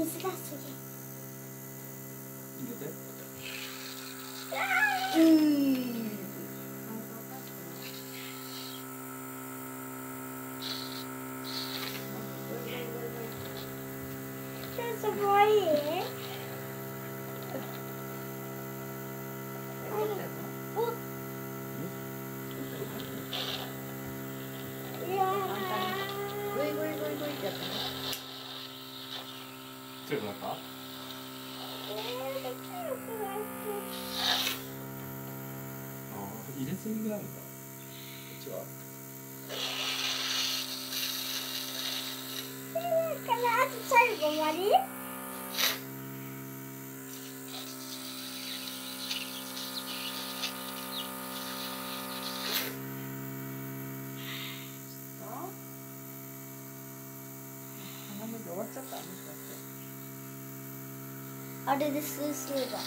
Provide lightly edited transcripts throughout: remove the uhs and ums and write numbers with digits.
水がすげえ。入れて。すごい。いや。ゴイゴイゴイゴイってやった。強くなった？入れすぎがあるんだ。こっちは。最後終わり？終わっちゃった。あれでスースーが。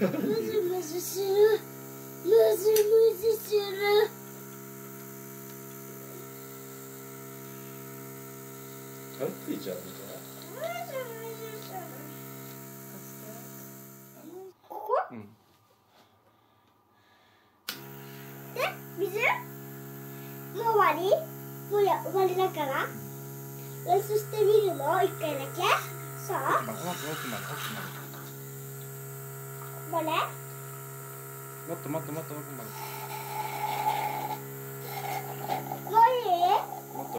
むずむずする。むずむずする。あれついちゃうのかな。ここ？うん。で、水？もう終わり？もうや終わりだから。演出してみるの？一回だけ？そう？これ？もっともっともっと奥まで。